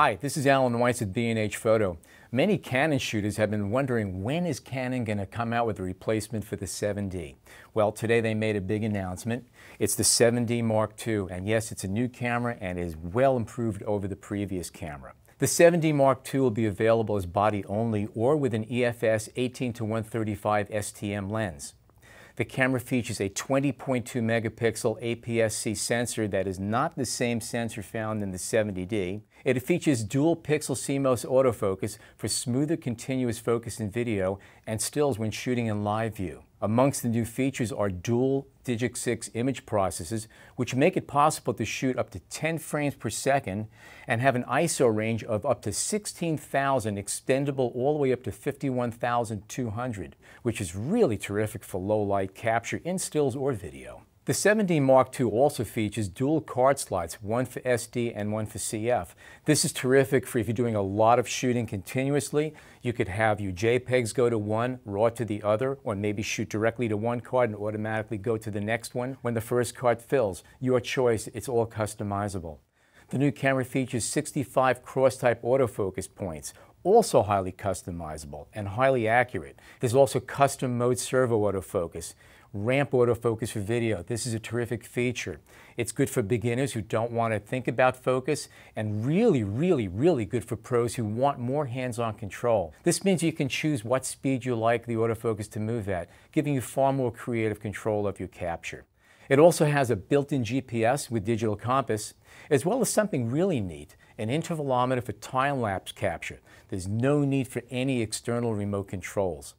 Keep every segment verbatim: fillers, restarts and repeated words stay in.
Hi, this is Alan Weiss at B and H Photo. Many Canon shooters have been wondering, when is Canon going to come out with a replacement for the seven D? Well, today they made a big announcement. It's the seven D Mark two, and yes, it's a new camera and is well improved over the previous camera. The seven D Mark two will be available as body only or with an E F S eighteen to one thirty-five S T M lens. The camera features a twenty point two megapixel A P S C sensor that is not the same sensor found in the seventy D. It features dual pixel C M O S autofocus for smoother continuous focus in video and stills when shooting in live view. Amongst the new features are dual DIGIC six image processors, which make it possible to shoot up to ten frames per second and have an I S O range of up to sixteen thousand, extendable all the way up to fifty-one thousand two hundred, which is really terrific for low light capture in stills or video. The seven D Mark two also features dual card slots, one for S D and one for C F. This is terrific for if you're doing a lot of shooting continuously. You could have your JPEGs go to one, RAW to the other, or maybe shoot directly to one card and automatically go to the next one when the first card fills. Your choice, it's all customizable. The new camera features sixty-five cross-type autofocus points, also highly customizable and highly accurate. There's also custom mode servo autofocus, ramp autofocus for video. This is a terrific feature. It's good for beginners who don't want to think about focus, and really, really, really good for pros who want more hands-on control. This means you can choose what speed you like the autofocus to move at, giving you far more creative control of your capture. It also has a built-in G P S with digital compass, as well as something really neat, an intervalometer for time-lapse capture. There's no need for any external remote controls.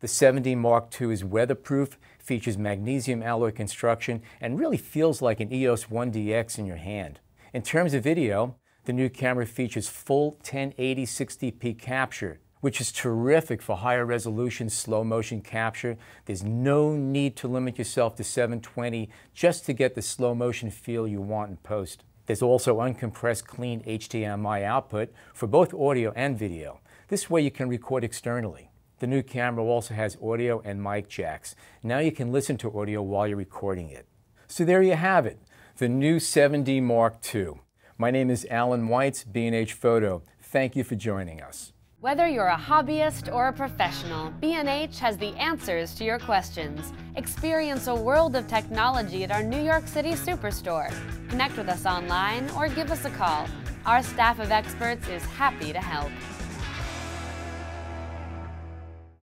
The seven D Mark two is weatherproof, features magnesium alloy construction, and really feels like an E O S one D X in your hand. In terms of video, the new camera features full ten eighty sixty P capture, which is terrific for higher resolution slow motion capture. There's no need to limit yourself to seven twenty just to get the slow motion feel you want in post. There's also uncompressed clean H D M I output for both audio and video. This way you can record externally. The new camera also has audio and mic jacks. Now you can listen to audio while you're recording it. So there you have it, the new seven D Mark two. My name is Alan Weiss, B and H Photo. Thank you for joining us. Whether you're a hobbyist or a professional, B and H has the answers to your questions. Experience a world of technology at our New York City Superstore. Connect with us online or give us a call. Our staff of experts is happy to help.